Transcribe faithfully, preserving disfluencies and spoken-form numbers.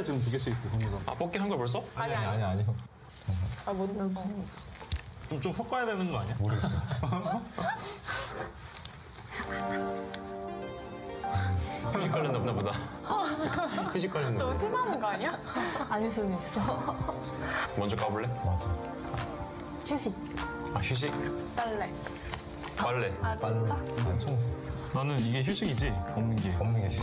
뽀케 지금 두 개씩 입고 있는 거잖아. 아, 뽀케 한 거 벌써? 아니, 아니, 아니. 아니, 아니. 아, 못 넣어. 좀, 좀 섞어야 되는 거 아니야? 모르겠어. 휴식 관련 없나 보다. 휴식 관련 너 퇴근하는 거 아니야? 아닐 수도 있어. 먼저 까볼래? 맞아. 휴식. 아, 휴식? 빨래. 빨래. 아, 빨래. 안 청소. 나는 이게 휴식이지? 없는 게. 없는 게 휴식.